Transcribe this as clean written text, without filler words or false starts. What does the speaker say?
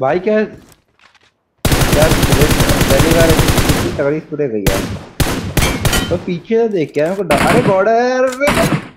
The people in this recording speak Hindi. भाई क्या पहली बार तगड़ी स्प्रे गई यार, तो पीछे देख क्या है, अरे बॉर्डर